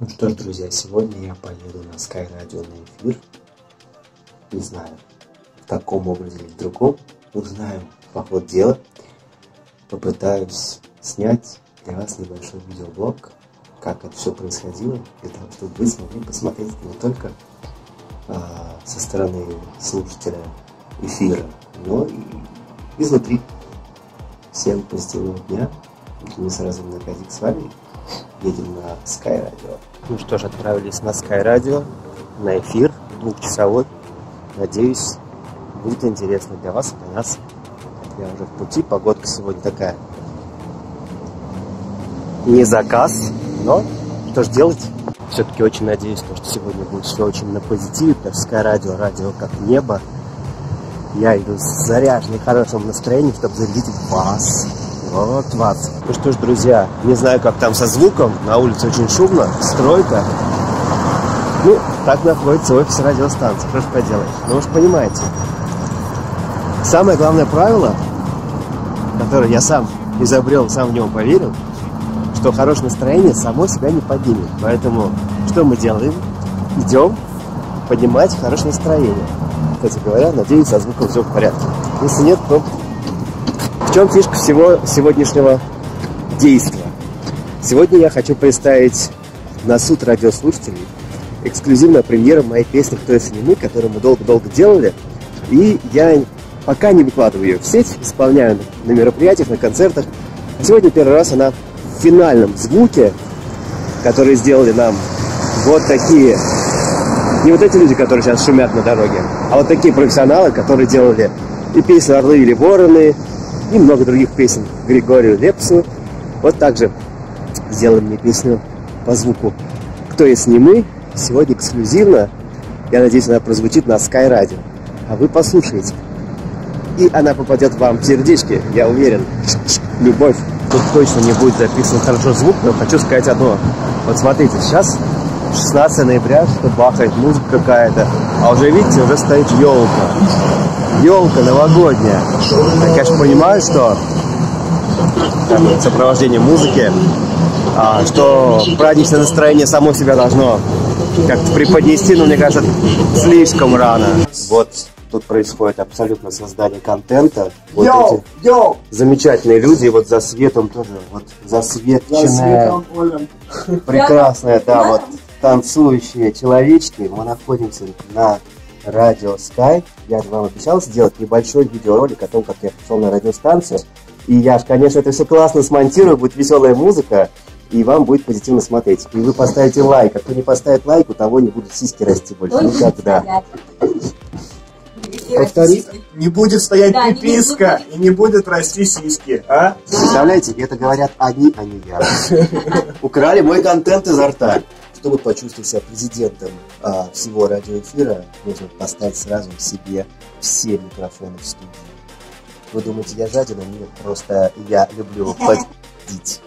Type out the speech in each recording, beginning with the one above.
Ну что ж, друзья, сегодня я поеду на Sky Radio на эфир. Не знаю, в таком образе или в другом. Узнаю по ходу дела. Попытаюсь снять для вас небольшой видеоблог, как это все происходило, для того, чтобы вы смогли посмотреть не только со стороны слушателя эфира, но и изнутри. Всем позитивного дня. Денис Разум на Казик с вами. Едем на Sky Radio. Ну что ж, отправились на Sky Radio, на эфир двухчасовой. Надеюсь, будет интересно для вас и для нас. Я уже в пути, погодка сегодня такая. Не заказ, но что ж делать? Все-таки очень надеюсь, что сегодня будет все очень на позитиве. Sky Radio, радио как небо. Я иду с заряженным хорошим настроением, чтобы зарядить вас. Вот вас. Ну что ж, друзья, не знаю, как там со звуком. На улице очень шумно, стройка. Ну, так находится офис радиостанции. Что ж поделаешь? Ну, вы же понимаете. Самое главное правило, которое я сам изобрел, сам в него поверил, что хорошее настроение само себя не поднимет. Поэтому что мы делаем? Идем поднимать хорошее настроение. Кстати говоря, надеюсь, со звуком все в порядке. Если нет, то... В чем фишка всего сегодняшнего действия? Сегодня я хочу представить на суд радиослушателей эксклюзивную премьеру моей песни «Кто если не мы», которую мы долго-долго делали. И я пока не выкладываю ее в сеть, исполняю на мероприятиях, на концертах. Сегодня первый раз она в финальном звуке, который сделали нам вот такие... Не вот эти люди, которые сейчас шумят на дороге, а вот такие профессионалы, которые делали и песню «Орлы или вороны», и много других песен Григорию Лепсу. Вот также сделали мне песню по звуку «Кто если не мы». Сегодня эксклюзивно, я надеюсь, она прозвучит на Sky Radio. А вы послушаете. И она попадет вам в сердечки, я уверен. Любовь. Тут точно не будет записан хорошо звук, но хочу сказать одно. Вот смотрите, сейчас 16 ноября, что бахает музыка какая-то. А уже, видите, уже стоит елка. Елка новогодняя. Я, конечно, понимаю, что там, сопровождение музыки, что праздничное настроение само себя должно как-то преподнести, но, мне кажется, слишком рано. Вот тут происходит абсолютно создание контента. Вот йо, эти йо. Замечательные люди, и вот за светом тоже, вот засветченная, прекрасная, да, вот танцующие человечки. Мы находимся на радио Sky. Я же вам обещал сделать небольшой видеоролик о том, как я пришел на радиостанцию. И я же, конечно, это все классно смонтирую, будет веселая музыка, и вам будет позитивно смотреть. И вы поставите лайк. А кто не поставит лайк, у того не будут сиськи расти больше. Никогда. Повтори. Не будет стоять приписка, и не будет расти сиськи, а? Представляете, это говорят одни, а не я. Украли мой контент изо рта. Чтобы почувствовать себя президентом всего радиоэфира, нужно поставить сразу себе все микрофоны в студии. Вы думаете, я жадина? Нет, просто я люблю поддеть.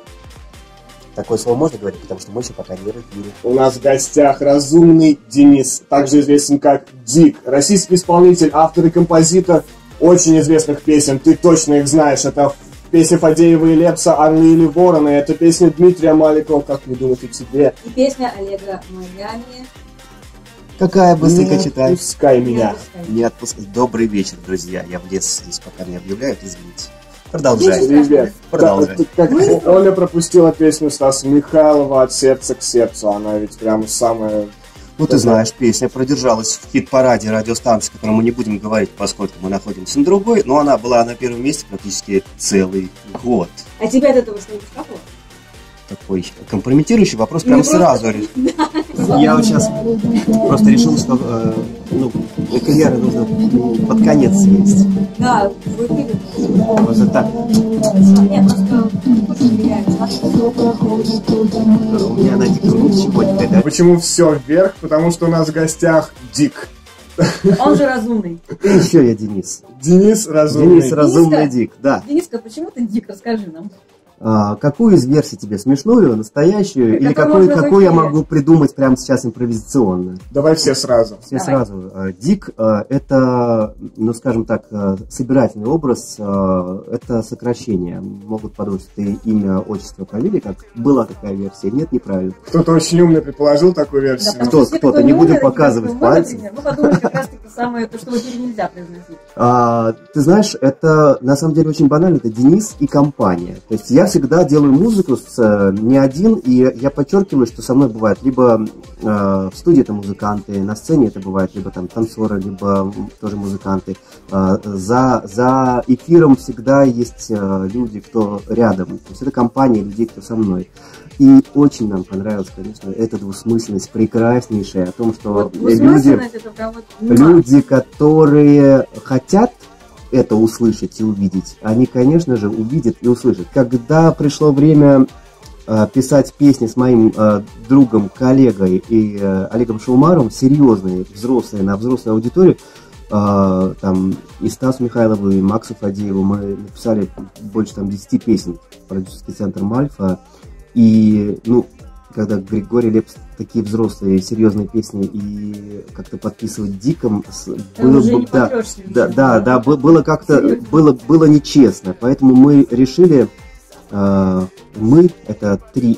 Такое слово можно говорить, потому что мы еще пока не родили. У нас в гостях разумный Денис, также известен как Дик, российский исполнитель, автор и композитор очень известных песен. Ты точно их знаешь, это... Песня Фадеева и Лепса «Орлы или вороны». Это песня Дмитрия Маликова «Как не думать о тебе». И песня Олега Майами. Какая быстренько читает. Не отпускай меня. Не отпускай. Добрый вечер, друзья. Я в лес здесь пока не объявляют. Извините. Продолжай. Привет. Продолжай. Как Оля пропустила песню Стаса Михайлова «От сердца к сердцу». Она ведь прям самая... Ну, ты знаешь, песня продержалась в хит-параде радиостанции, о которой мы не будем говорить, поскольку мы находимся на другой, но она была на первом месте практически целый год. А тебя от этого что-нибудь капало? Такой компрометирующий вопрос прям сразу. Я вот сейчас просто решил, что эквайры нужно под конец съесть. Да, выпили. Просто так. Нет, просто у меня на дико руки сегодня. Почему все вверх? Потому что у нас в гостях Дик. Он же разумный. И еще я Денис. Денис разумный. Денис разумный Дик, да. Дениска, почему ты Дик? Расскажи нам. Какую из версий тебе? Смешную, настоящую? Или какую я могу придумать прямо сейчас импровизационно? Давай все сразу. Все сразу. Дик – это, ну скажем так, собирательный образ, это сокращение. Могут подумать, что ты имя, отчество провели, как была такая версия. Нет, неправильно. Кто-то очень умный предположил такую версию. Да, кто-то, не будем показывать пальцем. Мы подумали как раз таки самое, то, что теперь нельзя произносить. Ты знаешь, это на самом деле очень банально. Это Денис и компания. То есть я всегда делаю музыку не один, и я подчеркиваю, что со мной бывает либо в студии это музыканты, на сцене это бывает либо там танцоры, либо тоже музыканты. За эфиром всегда есть люди, кто рядом. То есть это компания людей, кто со мной. И очень нам понравилось, конечно, эта двусмысленность прекраснейшая о том, что вот, люди, которые хотят это услышать и увидеть, они, конечно же, увидят и услышат. Когда пришло время писать песни с моим другом, коллегой и Олегом Шаумаровым, серьезные, взрослые, на взрослую аудиторию, там, и Стасу Михайлову, и Максу Фадееву, мы написали больше там 10 песен в продюсерский центр «Мальфа». И, ну, когда Григорий Лепс такие взрослые, серьезные песни и как-то подписывать Диком, было как-то, было нечестно. Поэтому мы решили, мы, это три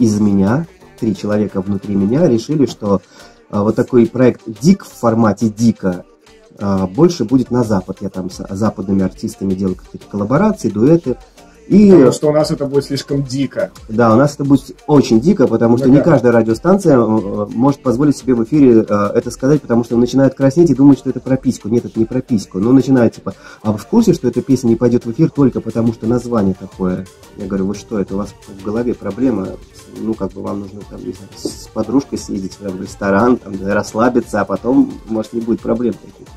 человека внутри меня, решили, что вот такой проект Дик в формате Дика больше будет на Запад. Я там с западными артистами делаю какие-то коллаборации, дуэты. Потому что у нас это будет слишком дико. Да, у нас это будет очень дико, потому что не каждая радиостанция может позволить себе в эфире это сказать, потому что начинают краснеть и думают, что это про письку. Нет, это не про письку. Но начинают типа, а вы в курсе, что эта песня не пойдет в эфир только потому, что название такое? Я говорю, вы что, это у вас в голове проблема? Ну, как бы вам нужно там, не знаю, с подружкой съездить в ресторан, там, расслабиться, а потом, может, не будет проблем таких.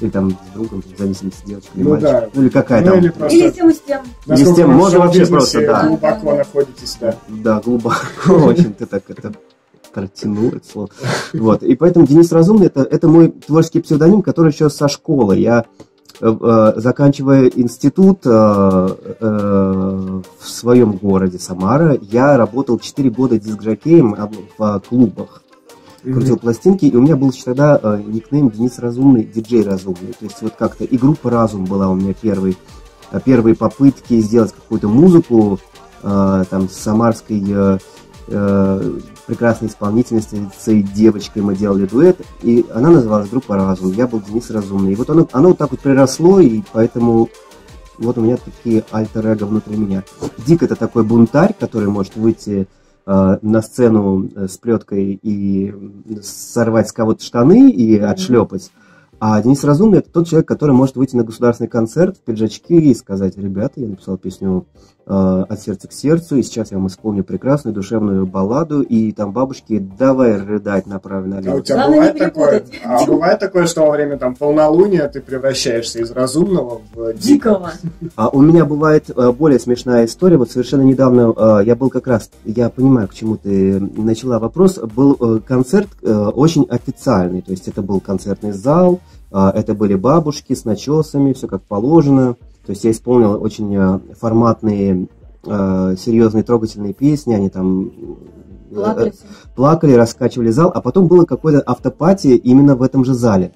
Или там с другом, в зависимости от девочки, или мальчика. Да. Ну или какая там. Или с тем, и с тем. Или с тем, можно вообще просто, да. Глубоко находитесь, да. Да, глубоко, очень ты так это протянул, это слово. Вот, и поэтому Денис Разумный, это мой творческий псевдоним, который еще со школы. Я, заканчивая институт в своем городе Самара, я работал 4 года диск-жокеем в клубах. Крутил пластинки, и у меня был тогда никнейм Денис Разумный, диджей Разумный. То есть вот как-то и группа «Разум» была у меня первые попытки сделать какую-то музыку там с самарской прекрасной исполнительницей, девочкой мы делали дуэт, и она называлась группа «Разум», я был Денис Разумный. И вот оно вот так вот приросло, и поэтому вот у меня такие альтер-эго внутри меня. Дик – это такой бунтарь, который может выйти на сцену с плеткой и сорвать с кого-то штаны и отшлепать. А Денис Разумный – это тот человек, который может выйти на государственный концерт в пиджачке и сказать: «Ребята, я написал песню от сердца к сердцу, и сейчас я вам исполню прекрасную душевную балладу», и там бабушки давай рыдать направо-налево. А бывает такое, что во время там полнолуния ты превращаешься из разумного в дикого? У меня бывает более смешная история. Вот совершенно недавно я был как раз, я понимаю, к чему ты начала вопрос, был концерт очень официальный, то есть это был концертный зал, это были бабушки с начесами, все как положено. То есть я исполнил очень форматные, серьезные, трогательные песни, они там плакали, раскачивали зал, а потом было какое-то автопати именно в этом же зале.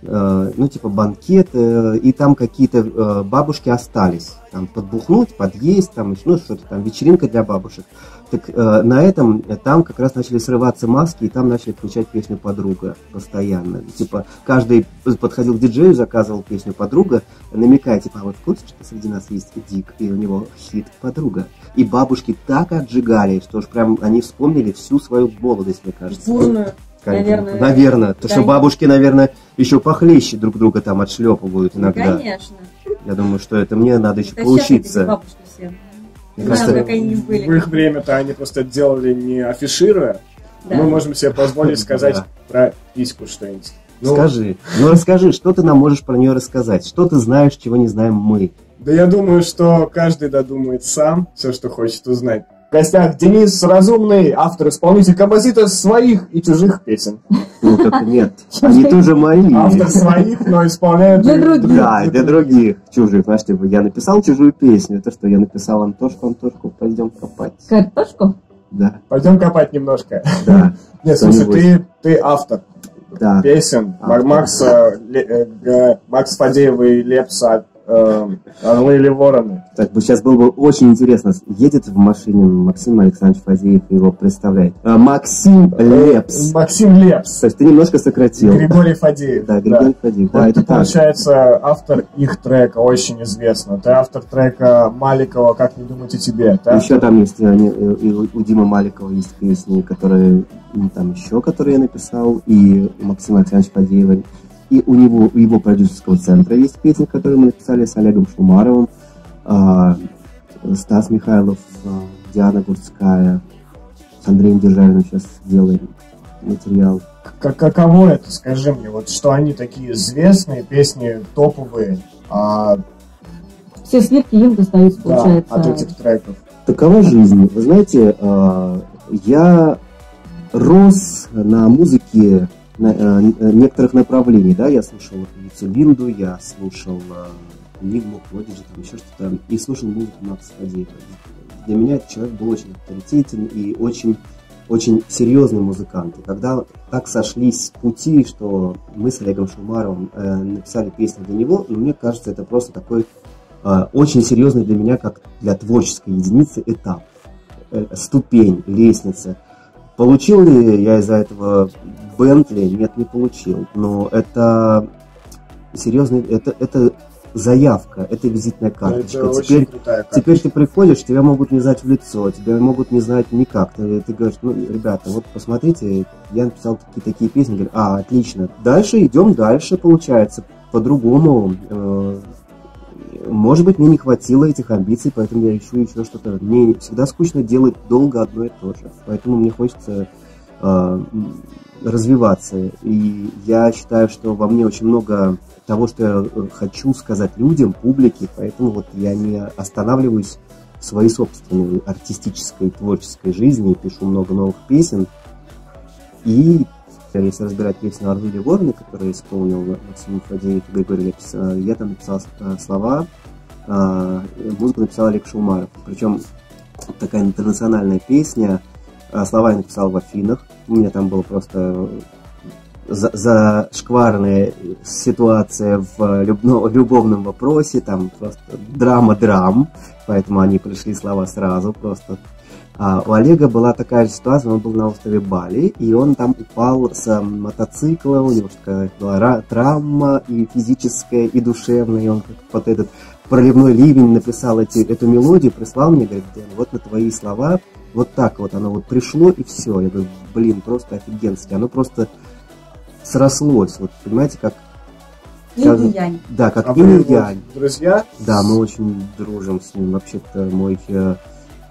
Ну, типа банкет, и там какие-то бабушки остались. Там подбухнуть, подъесть, там, ну, что-то там, вечеринка для бабушек. Так на этом, там как раз начали срываться маски, и там начали включать песню «Подруга» постоянно. Типа, каждый подходил к диджею, заказывал песню «Подруга», намекая, типа, а вот в курсе, что среди нас есть Дик, и у него хит «Подруга». И бабушки так отжигали, что уж прям они вспомнили всю свою молодость, мне кажется. Бурную. Наверное. То, что бабушки, наверное, еще похлеще друг друга там отшлепывают иногда. Конечно. Я думаю, что это мне надо еще поучиться. В их время-то они просто делали не афишируя. Да. Мы можем себе позволить сказать про письку что-нибудь. Скажи. Ну расскажи, что ты нам можешь про нее рассказать? Что ты знаешь, чего не знаем мы? Да я думаю, что каждый додумает сам все, что хочет узнать. В гостях Денис Разумный, автор-исполнитель, композитор своих и чужих песен. Ну как нет, они тоже мои. Автор своих, но исполняют для других. Да, для других чужих. Знаешь, типа, я написал чужую песню, то, что я написал Антошку, пойдем копать. Картошку? Да. Пойдем копать немножко. Да. Нет, слушай, ты автор. Да. Песен Макс Фадеева и Лепса «Орлы или вороны». Так, сейчас было бы очень интересно. Едет в машине Максим Александрович Фадеев и его представляет. Максим Лепс. Максим Лепс. То есть ты немножко сократил. Григорий Фадеев. Да, Григорий Фадеев. Да, это получается автор их трека, очень известно. Ты автор трека Маликова «Как не думать о тебе». Еще там есть, у Димы Маликова есть песни, которые там еще, которые я написал, и Максима Александровича Фадеева. И у его продюсерского центра есть песни, которые мы написали с Олегом Шумаровым, Стас Михайлов, Диана Гурцкая, с Андреем Державиным сейчас делаем материал. Каково это, скажи мне, вот что они такие известные, песни топовые, все сливки им достаются, да, получается, от этих треков. Такова жизнь. Вы знаете, я рос на музыке некоторых направлений, да, я слушал певицу Бинду, я слушал Нигму, Кодиджи, там еще что-то, и слушал музыку Макса Фадеева. Для меня этот человек был очень авторитетен и очень, очень серьезный музыкант. И когда так сошлись с пути, что мы с Олегом Шумаровым написали песню для него, но мне кажется, это просто такой очень серьезный для меня, как для творческой единицы, этап, ступень, лестница. Получил ли я из-за этого Бентли? Нет, не получил. Но это серьезный, это заявка, это визитная карточка. Это теперь, карточка. Теперь ты приходишь, тебя могут не знать в лицо, тебя могут не знать никак. Ты говоришь, ну, ребята, вот посмотрите, я написал такие песни, говорю, отлично. Дальше идем, дальше получается по-другому. Может быть, мне не хватило этих амбиций, поэтому я ищу еще что-то. Мне всегда скучно делать долго одно и то же. Поэтому мне хочется развиваться. И я считаю, что во мне очень много того, что я хочу сказать людям, публике. Поэтому вот я не останавливаюсь в своей собственной артистической, творческой жизни. Пишу много новых песен. И если разбирать песню «Орлы или вороны», которую исполнил Максим Фадеев и Григорий Лепс, я там написал слова, музыку написал Олег Шумаров. Причем такая интернациональная песня, слова я написал в Афинах. У меня там была просто зашкварная ситуация в любовном вопросе, там просто драма-драм, поэтому они пришли слова сразу просто. У Олега была такая же ситуация, он был на острове Бали, и он там упал с мотоцикла, у него такая была травма и физическая, и душевная, и он как под этот проливной ливень написал эту мелодию, прислал мне, говорит, вот на твои слова, вот так вот оно вот пришло, и все. Я говорю, блин, просто офигенски, оно просто срослось, вот понимаете, как... Янь. Да, как Янь и Янь. Друзья? Да, мы очень дружим с ним, вообще-то мой...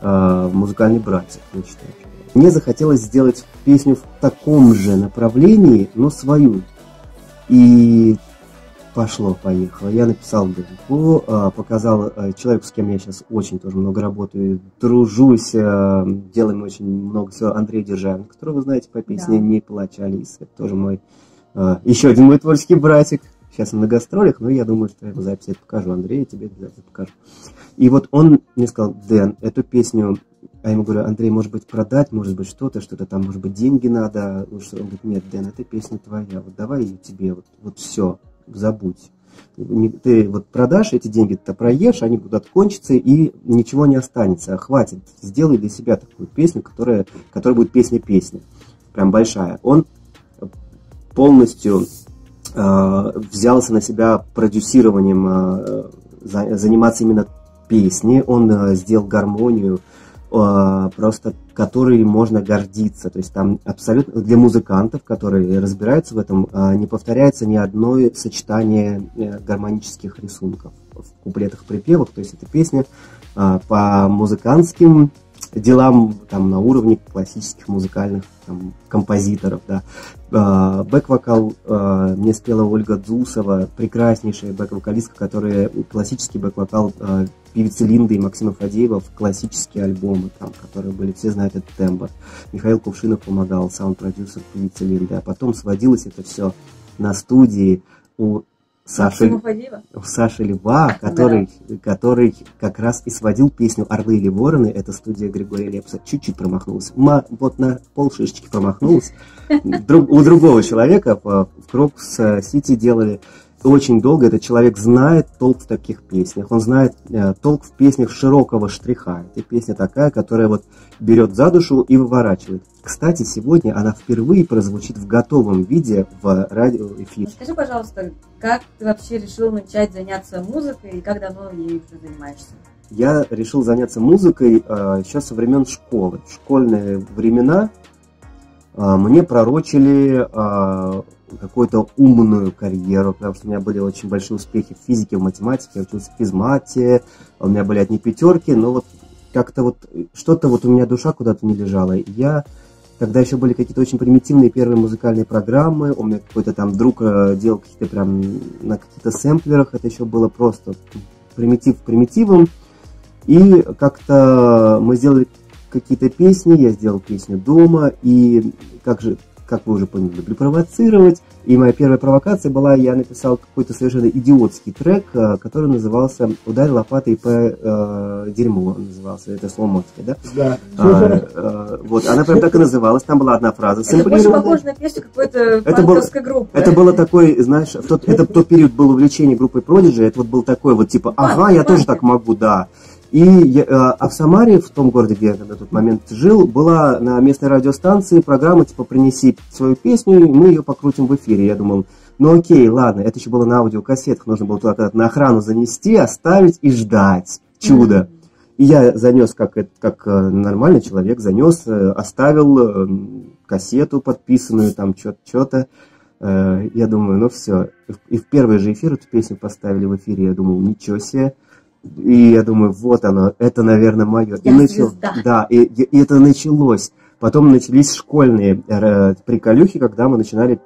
музыкальный братик, я считаю. Мне захотелось сделать песню в таком же направлении, но свою. И пошло-поехало. Я написал далеко, показал человеку, с кем я сейчас очень тоже много работаю, дружусь, делаем очень много всего. Андрей Державин, которого вы знаете по песне, да. «Не плачь, Алиса». Это тоже мой, еще один мой творческий братик. Сейчас он на гастролях, но я думаю, что я его запись покажу. Андрей, я тебе обязательно покажу. И вот он мне сказал, Дэн, эту песню, а я ему говорю, Андрей, может быть, продать, может быть, что-то там, может быть, деньги надо. Он говорит, нет, Дэн, эта песня твоя, вот давай ее тебе, вот все, забудь. Ты вот продашь, эти деньги-то проешь, они будут кончиться, и ничего не останется. Хватит, сделай для себя такую песню, которая будет песня-песня, прям большая. Он полностью... взялся на себя продюсированием, заниматься именно песней, он сделал гармонию, просто которой можно гордиться, то есть там абсолютно для музыкантов, которые разбираются в этом, не повторяется ни одно сочетание гармонических рисунков в куплетах, припевах, то есть эта песня по музыкантским делам там, на уровне классических музыкальных там, композиторов. Да. Бэк-вокал мне спела Ольга Дзусова, прекраснейшая бэк-вокалистка, которая классический бэк-вокал певицы Линды и Максима Фадеева в классические альбомы, там, которые были, все знают этот тембр. Михаил Кувшинов помогал, саунд-продюсер певицы Линды, а потом сводилось это все на студии у Саши Льва, который как раз и сводил песню «Орлы или вороны», это студия Григория Лепса, чуть-чуть промахнулась, вот на полшишечки промахнулась, у другого человека в Крокус-Сити делали очень долго, этот человек знает толк в таких песнях, он знает толк в песнях широкого штриха, это песня такая, которая вот берет за душу и выворачивает. Кстати, сегодня она впервые прозвучит в готовом виде в радиоэфире. Скажи, пожалуйста, как ты вообще решил начать заняться музыкой и как давно ей уже занимаешься? Я решил заняться музыкой еще со времен школы. В школьные времена мне пророчили какую-то умную карьеру, потому что у меня были очень большие успехи в физике, в математике, я учился в физмате, у меня были одни пятерки, но вот как-то вот что-то вот у меня душа куда-то не лежала. Я тогда еще были какие-то очень примитивные первые музыкальные программы, у меня какой-то там друг делал какие-то прям на каких-то сэмплерах, это еще было просто примитив примитивом, и как-то мы сделали какие-то песни, я сделал песню дома, и как вы уже поняли, люблю провоцировать. И моя первая провокация была, я написал какой-то совершенно идиотский трек, который назывался «Ударь лопатой по дерьму», он назывался, это сломовский, да? Да. Вот, она прям так и называлась, там была одна фраза. Это больше похоже на песню какой-то панковской группы. Это было такой, знаешь, это в тот период было увлечение группой Prodigy, это вот был такой вот типа «Ага, я тоже так могу, да». А в Самаре, в том городе, где я на тот момент жил, была на местной радиостанции программа типа «Принеси свою песню, и мы ее покрутим в эфире». Я думал, ну окей, ладно, это еще было на аудиокассетах, нужно было туда на охрану занести, оставить и ждать чудо. И я занес, как нормальный человек, занес, оставил кассету подписанную, там что-то. Я думаю, ну все. И в первый же эфир эту песню поставили в эфире, я думал, ничего себе. И я думаю, вот оно, это, наверное, мое. И и это началось. Потом начались школьные приколюхи, когда мы начинали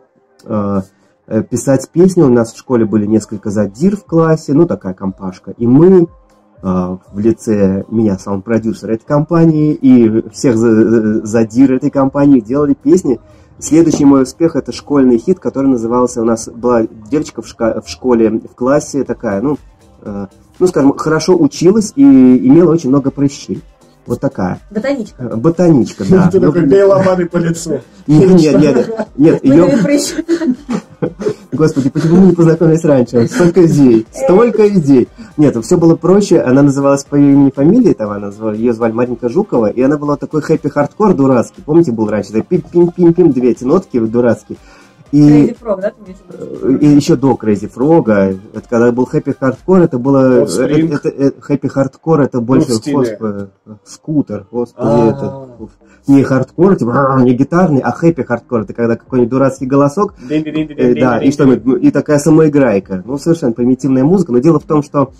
писать песни. У нас в школе были несколько задир в классе, ну, такая компашка. И мы в лице меня, саунд-продюсера этой компании, и всех задир этой компании делали песни. Следующий мой успех – это школьный хит, который назывался... У нас была девочка в школе, в классе такая, скажем, хорошо училась и имела очень много прыщей. Вот такая. Ботаничка. Ботаничка, да. Ты такой, бей лопатой по лицу. Нет. Господи, почему мы не познакомились раньше? Столько идей. Нет, все было проще. Она называлась по ее имени и фамилии, ее звали Маринка Жукова, и она была такой хэппи-хардкор дурацкий. Помните, был раньше? Пим-пим-пим-пим, две эти нотки дурацкие. Crazy Frog, да? И еще до Crazy Frog, это когда был Happy Hardcore, это было... Happy Hardcore, это больше скутер. Не хардкор, типа, не гитарный, а Happy Hardcore, это когда какой-нибудь дурацкий голосок, да, и такая самоиграйка. Ну, совершенно примитивная музыка, но дело в том, что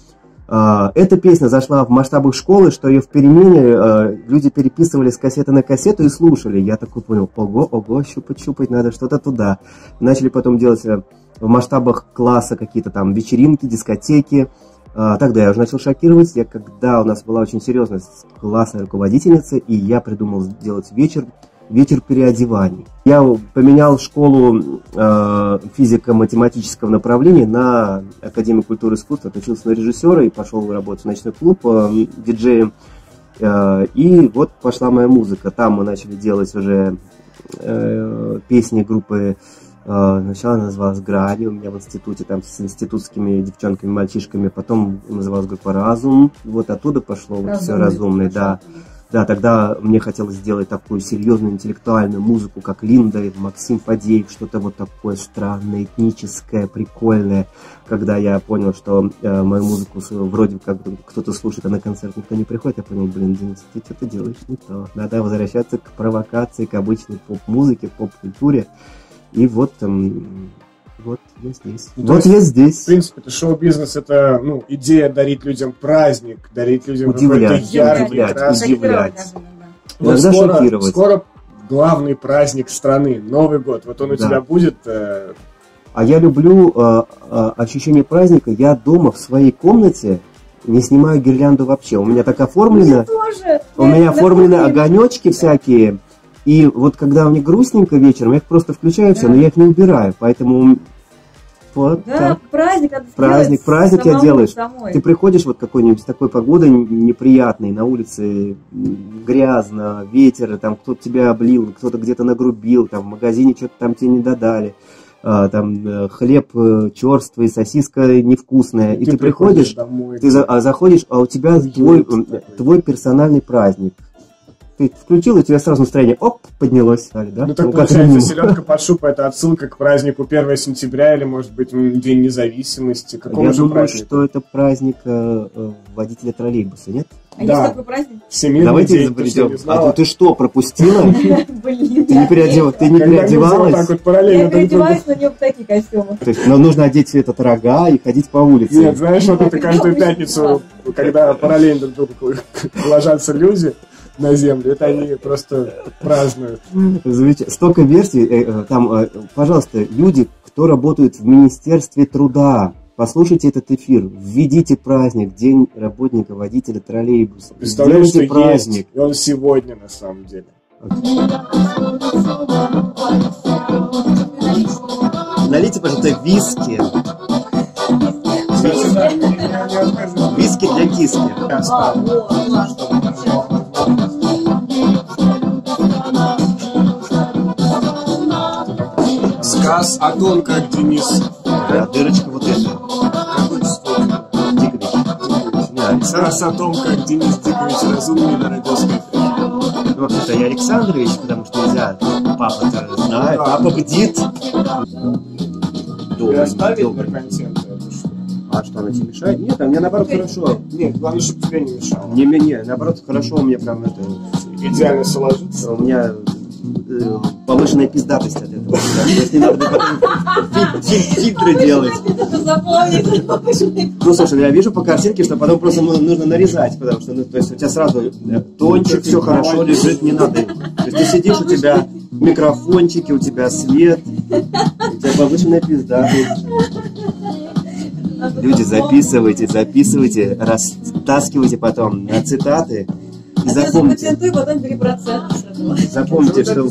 эта песня зашла в масштабах школы, что ее в перемене люди переписывали с кассеты на кассету и слушали. Я такой понял, ого, щупать-щупать, надо что-то туда. Начали потом делать в масштабах класса какие-то там вечеринки, дискотеки. Тогда я уже начал шокировать. Когда у нас была очень серьезная классная руководительница, и я придумал сделать вечер переодеваний. Я поменял школу физико-математического направления на Академию культуры и искусств, отучился на режиссера и пошел работать в ночной клуб диджеем. И вот пошла моя музыка. Там мы начали делать уже песни группы. Сначала она называлась «Грани», у меня в институте, там с институтскими девчонками, мальчишками. Потом называлась группа «Разум». Вот оттуда пошло вот все «Разумное», да. Да, тогда мне хотелось сделать такую серьезную интеллектуальную музыку, как Линда, Максим Фадеев, что-то вот такое странное, этническое, прикольное. Когда я понял, что мою музыку вроде как кто-то слушает, а на концерт никто не приходит, я понял, блин, Денис, ты что-то делаешь не то. Надо возвращаться к провокации, к обычной поп-музыке, поп-культуре. И вот я здесь. В принципе, шоу-бизнес – это идея дарить людям праздник, дарить людям какой-то яркий, красивый. Удивлять. Иногда шокировать. Скоро главный праздник страны, Новый год. Вот он у тебя будет. А я люблю ощущение праздника. Я дома в своей комнате не снимаю гирлянду вообще. У меня так оформлено. У меня оформлены огонечки всякие. И вот когда мне грустненько вечером, я их просто включаю все, но я их не убираю. Поэтому вот так. Праздник я делаешь. Домой. Ты приходишь вот какой-нибудь такой погодой неприятной, на улице грязно, ветер, там кто-то тебя облил, кто-то где-то нагрубил, там в магазине что-то там тебе не додали. Там хлеб черствый, сосиска невкусная, и ты приходишь домой, ты заходишь, а у тебя твой персональный праздник. Ты включил, и у тебя сразу настроение поднялось. Да? Ну так ну, получается, селедка под шубу — это отсылка к празднику 1 сентября или, может быть, День независимости. Какого я же думаю, праздника? Что это праздник водителя троллейбуса, нет? А да. Есть такой праздник? Семейный. Давайте день, изобретем. А ты что, пропустила? Блин. Ты не переодевалась? Я переодеваюсь, но не в такие костюмы. То есть нужно одеть все это рога и ходить по улице. Нет, знаешь, вот это каждую пятницу, когда параллельно друг другу ложатся люди на землю, это они просто празднуют. Столько версий. Там, пожалуйста, люди, кто работает в Министерстве труда, послушайте этот эфир, введите праздник, День работника, водителя троллейбуса. Представляешь, что праздник. Есть, и он сегодня на самом деле. Налейте, пожалуйста, виски. Виски для киски. Сказ о том, как Денис. Да, дырочка вот эта. Какой-то стол. Сказ о том, как Денис Дикович разумный народился. Ну, вообще-то я Александрович, потому что нельзя. Папа-то знает. Папа бдит. Оставить на контент. А что, она тебе мешает? Нет, а мне наоборот хорошо. Нет, главное, чтобы тебе не мешало. Не-не-не, наоборот, хорошо, у меня прям это... Идеально сложится. У меня повышенная пиздатость от этого. Если надо потом фильтры делать. Ну, слушай, я вижу по картинке, что потом просто нужно нарезать, потому что у тебя сразу тончик, все хорошо лежит, не надо. То есть ты сидишь, у тебя микрофончики, у тебя свет, у тебя повышенная пиздатость. Люди, записывайте, растаскивайте потом на цитаты и запомните. Запомните, что...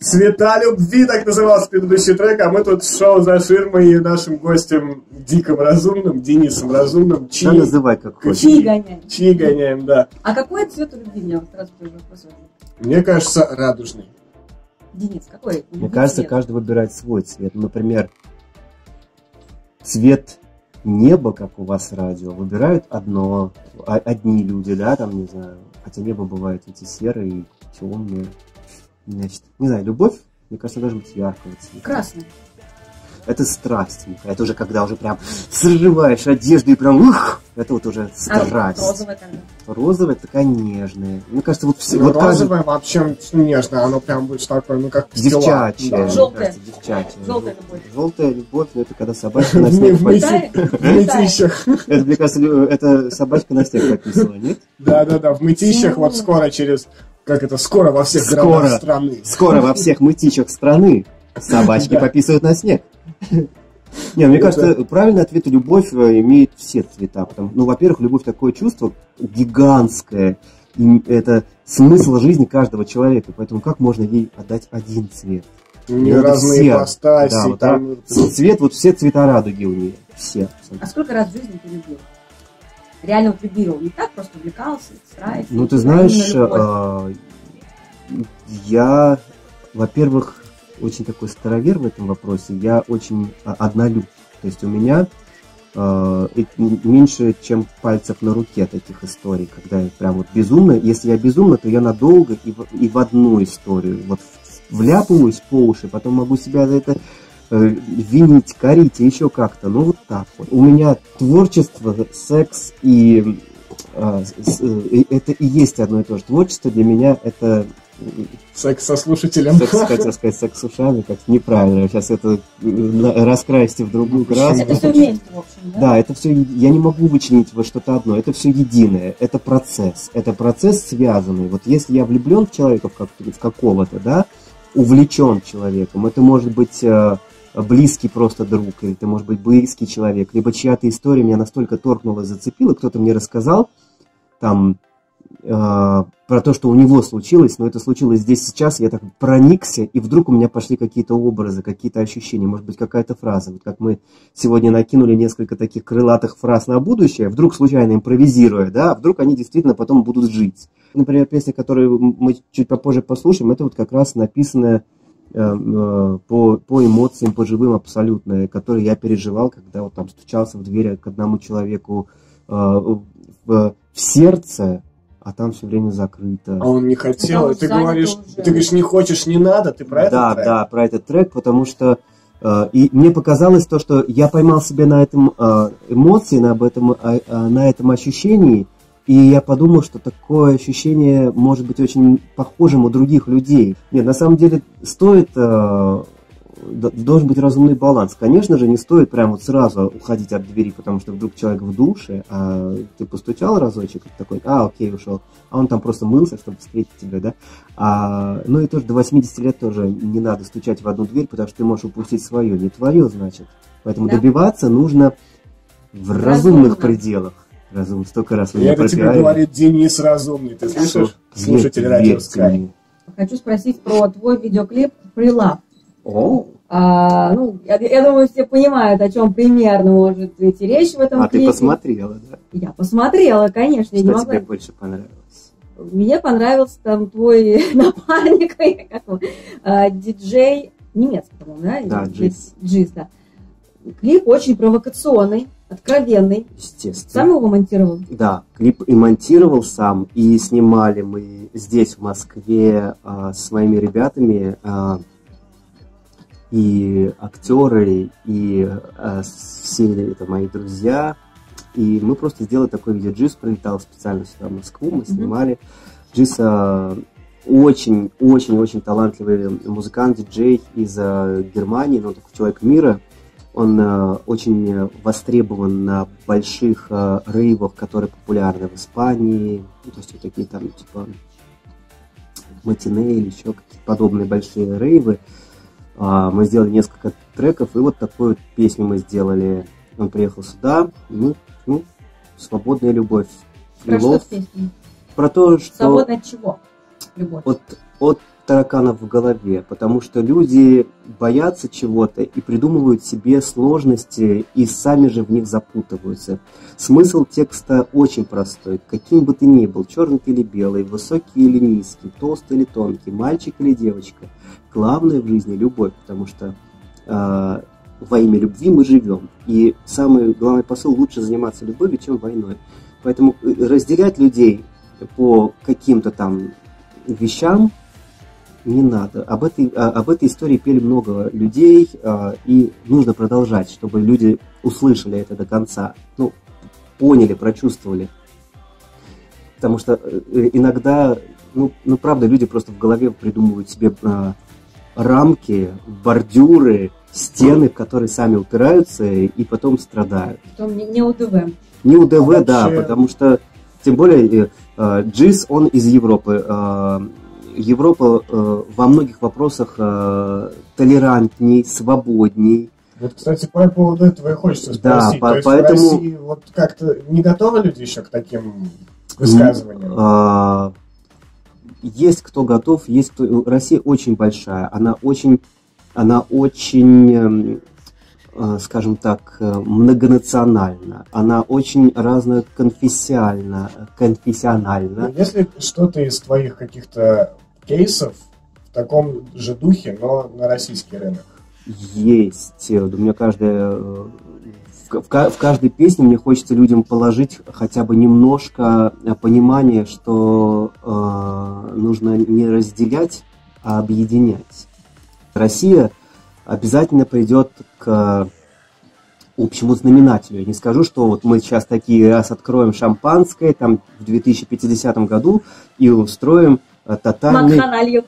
«Цвета любви» так назывался предыдущий трек, а мы тут шоу за ширмой и нашим гостем Диком Разумным, Денисом Разумным. Чьи... Да, называй как хочешь. Чьи гоняем. Чьи гоняем, да. А какой цвет любви меня сразу спрашивают? Мне кажется, радужный. Денис, какой? Мне кажется, каждый выбирает свой цвет. Например... Цвет неба, как у вас радио, выбирают одни люди, да, там, не знаю, хотя небо бывает эти серые, темные, значит, не знаю, любовь, мне кажется, должна быть яркого цвета. Красный. Это страсть, это уже когда уже прям срываешь одежду и прям ух, это вот уже страсть. А розовая тогда? Розовая такая нежная. Мне кажется, вот все... Вот розовая вообще нежная, оно прям будет такое, ну как пчела. Девчачья. Да. Желтая. Девчачья. Желтая любовь. Желтая любовь, но это когда собачка на снег пописала. В мытищах. Это, мне кажется, это собачка на снег пописала, нет? Да-да-да, в мытищах вот скоро через... Как это? Скоро во всех городах страны. Скоро во всех мытищах страны собачки пописывают на снег. Не, мне кажется, правильный ответ — любовь имеет все цвета. Потому, ну, во-первых, любовь — такое чувство гигантское. И это смысл жизни каждого человека. Поэтому как можно ей отдать один цвет? У нее разные ипостаси. Да, вот, там... Цвет, вот все цвета радуги у нее. Все. А сколько раз в жизни ты любил? Реально вот любил? Не так просто увлекался, страсть? Ну, ты знаешь, я, во-первых... очень такой старовер в этом вопросе, я очень однолюб, то есть у меня меньше, чем пальцев на руке таких историй, когда я прям вот безумно, если я безумно, то я надолго и в одну историю, вот вляпываюсь по уши, потом могу себя за это винить, корить и еще как-то, ну вот так вот. У меня творчество, секс и это и есть одно и то же. Творчество для меня это... Секс со слушателем. Хотел сказать, секс с ушами, как неправильно. Сейчас это раскрасьте в другую краску. Это все вместе, в общем, да? Да, это все, я не могу вычленить во что-то одно, это все единое, это процесс связанный. Вот если я влюблен в человека, в какого-то, да, увлечен человеком, это может быть близкий просто друг, или это может быть близкий человек, либо чья-то история меня настолько торкнула, зацепила, кто-то мне рассказал, там... про то, что у него случилось, но это случилось здесь сейчас, я так проникся, и вдруг у меня пошли какие-то образы, какие-то ощущения, может быть, какая-то фраза. Вот как мы сегодня накинули несколько таких крылатых фраз на будущее, вдруг случайно импровизируя, да, вдруг они действительно потом будут жить. Например, песня, которую мы чуть попозже послушаем, это вот как раз написанная по эмоциям, по живым абсолютно, которые я переживал, когда вот там стучался в дверь к одному человеку в сердце, а там все время закрыто. А он не хотел, ты говоришь, не хочешь, не надо, ты про этот трек? Да, про этот трек, потому что и мне показалось то, что я поймал себя на этом эмоции, на этом ощущении, и я подумал, что такое ощущение может быть очень похожим у других людей. Нет, на самом деле стоит, должен быть разумный баланс. Конечно же, не стоит прямо вот сразу уходить от двери, потому что вдруг человек в душе, а ты постучал разочек такой, окей, ушел. А он там просто мылся, чтобы встретить тебя, да? Ну и тоже до 80 лет тоже не надо стучать в одну дверь, потому что ты можешь упустить свое, не твое, значит. Поэтому да, добиваться нужно в разумных пределах. Разум, столько раз вы не пропиарили. Это тебе говорит Денис Разумный, ты слышишь? Слушатель радио Sky. Хочу спросить про твой видеоклип «Прилав». Я думаю, все понимают, о чем примерно может идти речь в этом клипе. Ты посмотрела, да? Я посмотрела, конечно. Что тебе больше понравилось? Мне понравился там твой напарник, диджей немецкий, по-моему, да? Да, Джиз. Клип очень провокационный, откровенный. Естественно. Сам его монтировал? Да, клип и монтировал сам, и снимали мы здесь, в Москве, с своими ребятами, и актеры, и все это мои друзья. И мы просто сделали такой видео. Джиз прилетал специально сюда, в Москву, мы снимали. Джиз очень-очень-очень талантливый музыкант, диджей из Германии, но такой человек мира. Он очень востребован на больших рейвах, которые популярны в Испании. Ну, то есть вот такие там, типа, матине или еще какие-то подобные большие рейвы. Мы сделали несколько треков, и вот такую вот песню мы сделали. Он приехал сюда, «Свободная любовь». Про что песня? Про то, что... Свободна от чего? Любовь. От тараканов в голове, потому что люди боятся чего-то и придумывают себе сложности, и сами же в них запутываются. Смысл текста очень простой. Каким бы ты ни был, черный ты или белый, высокий или низкий, толстый или тонкий, мальчик или девочка, главное в жизни любовь, потому что во имя любви мы живем. И самый главный посыл: лучше заниматься любовью, чем войной. Поэтому разделять людей по каким-то там вещам не надо. Об этой истории пели много людей, и нужно продолжать, чтобы люди услышали это до конца, поняли, прочувствовали. Потому что иногда, правда, люди просто в голове придумывают себе рамки, бордюры, стены, в которые сами упираются и потом страдают. Потом не УДВ. Не УДВ, да, потому что, тем более, Джиз, он из Европы. Европа во многих вопросах толерантней, свободней. Вот, кстати, по поводу этого и хочется спросить. Да, поэтому... в России вот как-то не готовы люди еще к таким высказываниям? Есть кто готов, есть кто... Россия очень большая, она очень, скажем так, многонациональна, она очень разноконфессиональна. Если что-то из твоих каких-то кейсов в таком же духе, но на российский рынок? Есть. У меня в каждой песне мне хочется людям положить хотя бы немножко понимания, что нужно не разделять, а объединять. Россия обязательно придет к общему знаменателю. Я не скажу, что вот мы сейчас такие раз откроем шампанское там в 2050 году и устроим тотальный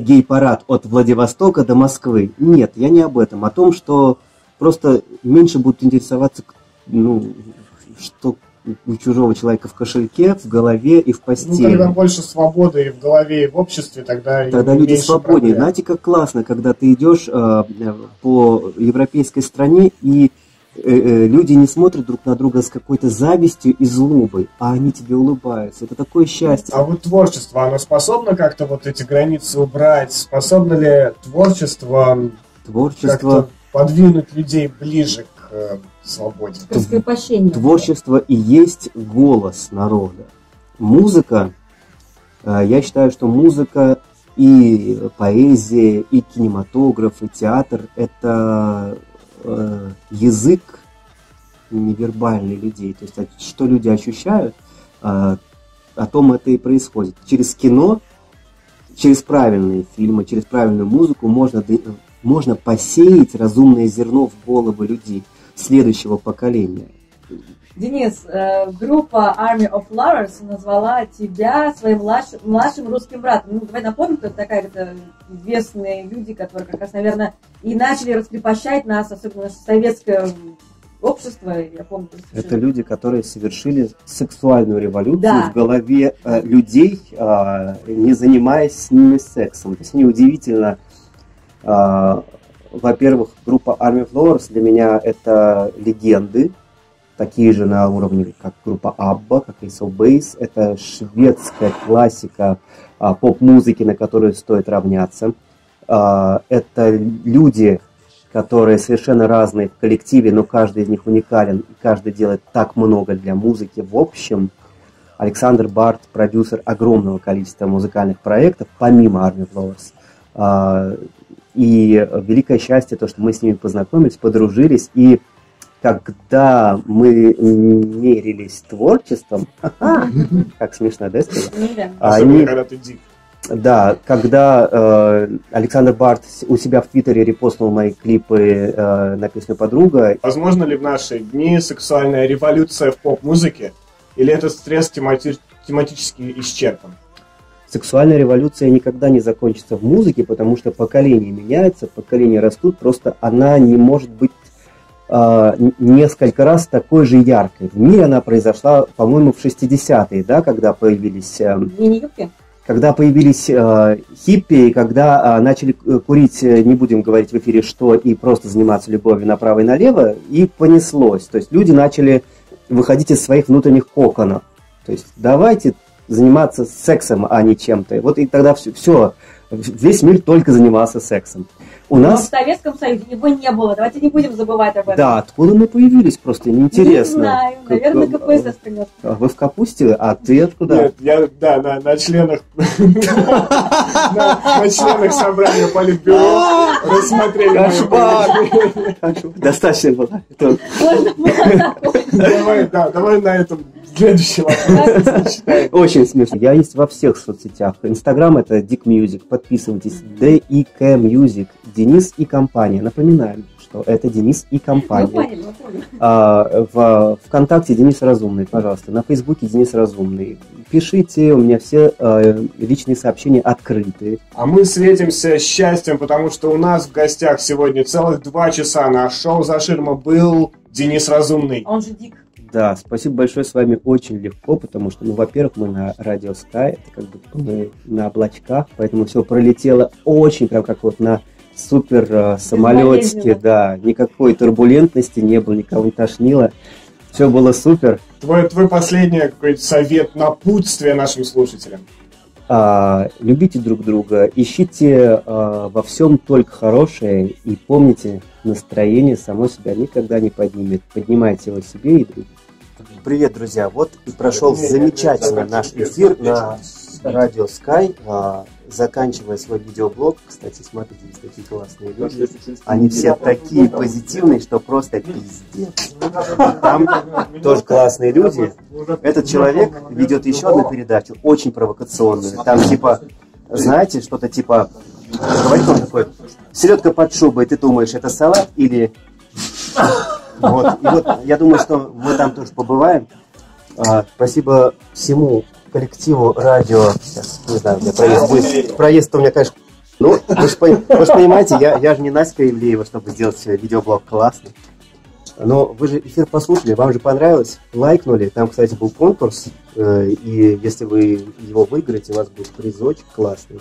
гей-парад от Владивостока до Москвы. Нет, я не об этом. О том, что просто меньше будут интересоваться, ну, что у чужого человека в кошельке, в голове и в постели. Ну, когда больше свободы и в голове, и в обществе, тогда люди свободнее. Проблем. Знаете, как классно, когда ты идешь по европейской стране, и люди не смотрят друг на друга с какой-то завистью и злобой, а они тебе улыбаются. Это такое счастье. А вот творчество, оно способно как-то вот эти границы убрать? Способно ли творчество как-то подвинуть людей ближе к свободе? Творчество и есть голос народа. Музыка, я считаю, что музыка и поэзия, и кинематограф, и театр – это язык невербальный людей. То есть, что люди ощущают, о том это и происходит. Через кино, через правильные фильмы, через правильную музыку можно посеять разумное зерно в головы людей следующего поколения. Денис, группа Army of Lovers назвала тебя своим младшим русским братом. Ну, давай напомним, кто это такая, это известные люди, которые как раз, наверное, и начали раскрепощать нас, особенно наше советское общество. Я помню, это люди, которые совершили сексуальную революцию в голове людей, не занимаясь с ними сексом. То есть неудивительно. Во-первых, группа Army of Lovers для меня это легенды, такие же на уровне, как группа ABBA, как Ace of Base. Это шведская классика поп-музыки, на которую стоит равняться. Это люди, которые совершенно разные в коллективе, но каждый из них уникален, и каждый делает так много для музыки. В общем, Александр Барт, продюсер огромного количества музыкальных проектов, помимо Army of Lovers. И великое счастье то, что мы с ними познакомились, подружились. И когда мы мерились творчеством, как смешно, да, сказала? Да, когда Александр Барт у себя в Твиттере репостнул мои клипы на песню «Подруга». Возможно ли в наши дни сексуальная революция в поп-музыке? Или этот стресс тематически исчерпан? Сексуальная революция никогда не закончится в музыке, потому что поколения меняются, поколения растут, просто она не может быть несколько раз такой же яркой. В мире она произошла, по-моему, в 60-е, да, когда появились хиппи, и когда начали курить, не будем говорить в эфире что, и просто заниматься любовью направо и налево, и понеслось. То есть люди начали выходить из своих внутренних коконов. То есть давайте заниматься сексом, а не чем-то. Вот и тогда все, весь мир только занимался сексом. Но в Советском Союзе его не было, давайте не будем забывать об этом. Да, откуда мы появились, просто неинтересно. Не знаю, наверное, КПСС принес. Вы в капусте, а ты откуда? Нет, я, да, на членах собрания Политбюро рассмотрели. Кошмар! Достаточно было. Можно было. Давай на этом следующий вопрос. Очень смешно. Я есть во всех соцсетях. Инстаграм — это Dick Music, подписывайтесь. D-I-K Music. Денис и компания. Напоминаем, что это Денис и компания. В ВКонтакте Денис Разумный, пожалуйста. На Фейсбуке Денис Разумный. Пишите, у меня все личные сообщения открыты. А мы светимся счастьем, потому что у нас в гостях сегодня целых 2 часа на шоу «За ширмой» был Денис Разумный. Он же Дик. Да, спасибо большое, с вами очень легко, потому что, ну, во-первых, мы на радио Sky, это как будто мы на облачках, поэтому все пролетело очень прям как вот на супер самолетике, да, никакой турбулентности не было, никого не тошнило, все было супер. Твой последний какой-то совет, напутствие нашим слушателям? Любите друг друга, ищите во всем только хорошее и помните, настроение само себя никогда не поднимет. Поднимайте его себе и другим. Привет, друзья! Вот и прошел замечательный наш эфир на радио Sky. Заканчивая свой видеоблог, кстати, смотрите, есть такие классные люди. Они все такие позитивные, что просто пиздец. Там тоже классные люди. Этот человек ведет еще одну передачу, очень провокационную. Там типа, знаете, что-то типа, говорит он такой, селедка под шубой, ты думаешь, это салат или... Вот. И вот, я думаю, что мы там тоже побываем. Спасибо всему коллективу радио. Сейчас, не знаю, у меня проезд у меня, конечно... Ну, вы же понимаете, я же не Настя Ивлеева, чтобы сделать видеоблог классный. Но вы же эфир послушали, вам же понравилось, лайкнули. Там, кстати, был конкурс, и если вы его выиграете, у вас будет призочек классный.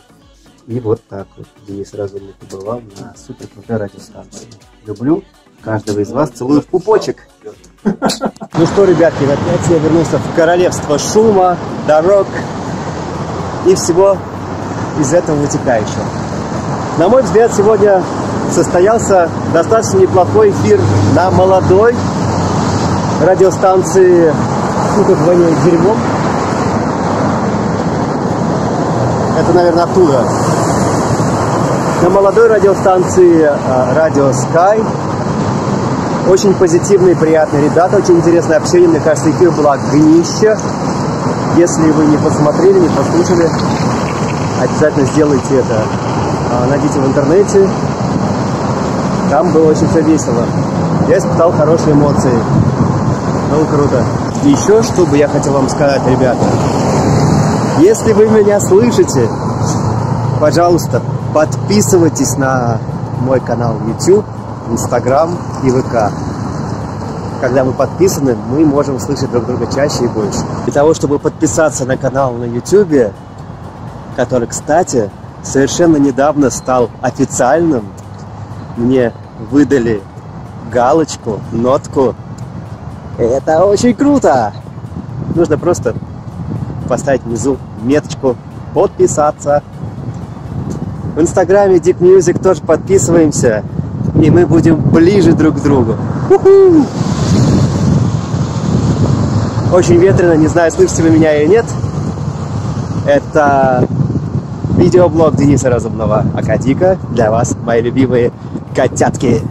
И вот так вот Денис Разумный побывал на супер-крутой радиостанции. Люблю каждого из вас, целую в пупочек. Ну что, ребятки, опять я вернулся в королевство шума, дорог и всего из этого вытекающего. На мой взгляд, сегодня состоялся достаточно неплохой эфир на молодой радиостанции. Тут воняет дерьмом. Это, наверное, оттуда. На молодой радиостанции Радио Sky. Очень позитивные, приятные ребята. Очень интересное общение. Мне кажется, эфир был огнище. Если вы не посмотрели, не послушали, обязательно сделайте это. Найдите в интернете. Там было очень все весело. Я испытал хорошие эмоции. Было круто. И еще, что бы я хотел вам сказать, ребята. Если вы меня слышите, пожалуйста, подписывайтесь на мой канал YouTube, Instagram и ВК. Когда вы подписаны, мы можем слышать друг друга чаще и больше. Для того, чтобы подписаться на канал на YouTube, который, кстати, совершенно недавно стал официальным, мне выдали галочку, нотку. Это очень круто! Нужно просто поставить внизу меточку «Подписаться». В Инстаграме Deep Music тоже подписываемся, и мы будем ближе друг к другу. У-ху! Очень ветрено, не знаю, слышите вы меня или нет. Это видеоблог Дениса Разумного. А Котика для вас, мои любимые котятки.